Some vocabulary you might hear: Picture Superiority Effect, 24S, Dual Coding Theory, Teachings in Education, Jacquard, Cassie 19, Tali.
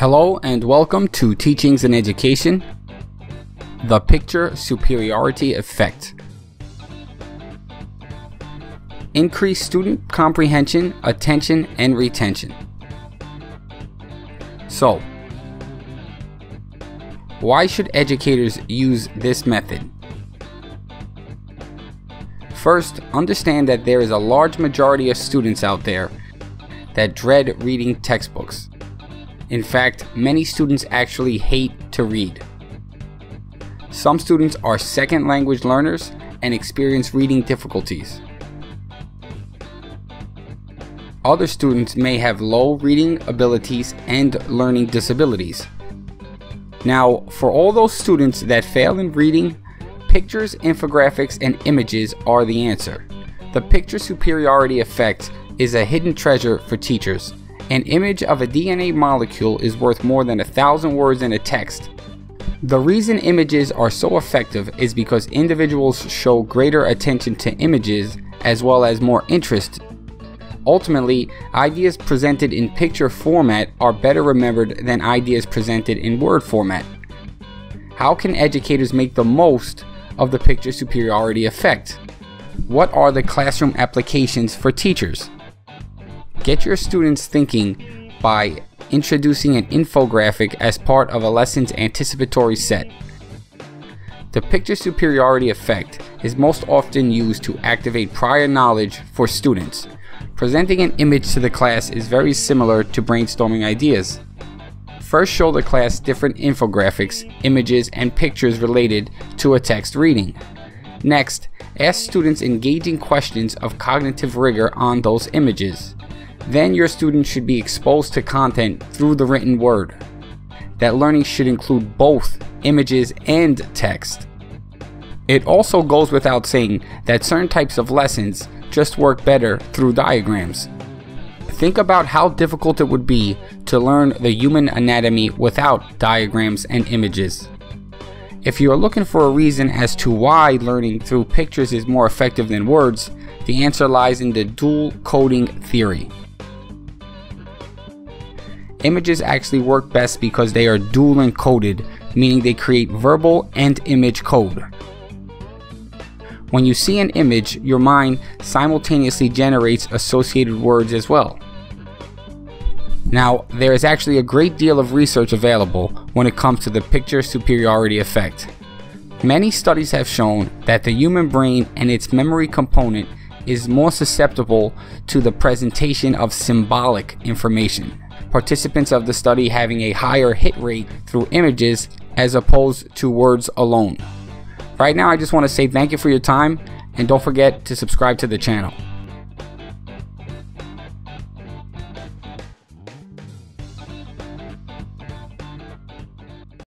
Hello and welcome to Teachings in Education, the Picture Superiority Effect. Increase student comprehension, attention, and retention. So, why should educators use this method? First, understand that there is a large majority of students out there that dread reading textbooks. In fact, many students actually hate to read. Some students are second language learners and experience reading difficulties. Other students may have low reading abilities and learning disabilities. Now, for all those students that fail in reading, pictures, infographics, and images are the answer. The picture superiority effect is a hidden treasure for teachers. An image of a DNA molecule is worth more than 1,000 words in a text. The reason images are so effective is because individuals show greater attention to images as well as more interest. Ultimately, ideas presented in picture format are better remembered than ideas presented in word format. How can educators make the most of the picture superiority effect? What are the classroom applications for teachers? Get your students thinking by introducing an infographic as part of a lesson's anticipatory set. The picture superiority effect is most often used to activate prior knowledge for students. Presenting an image to the class is very similar to brainstorming ideas. First, show the class different infographics, images, and pictures related to a text reading. Next, ask students engaging questions of cognitive rigor on those images. Then your students should be exposed to content through the written word. That learning should include both images and text. It also goes without saying that certain types of lessons just work better through diagrams. Think about how difficult it would be to learn the human anatomy without diagrams and images. If you are looking for a reason as to why learning through pictures is more effective than words, the answer lies in the dual coding theory. Images actually work best because they are dual encoded, meaning they create verbal and image code. When you see an image, your mind simultaneously generates associated words as well. Now, there is actually a great deal of research available when it comes to the picture superiority effect. Many studies have shown that the human brain and its memory component is more susceptible to the presentation of symbolic information. Participants of the study having a higher hit rate through images as opposed to words alone. Right now, I just want to say thank you for your time and don't forget to subscribe to the channel.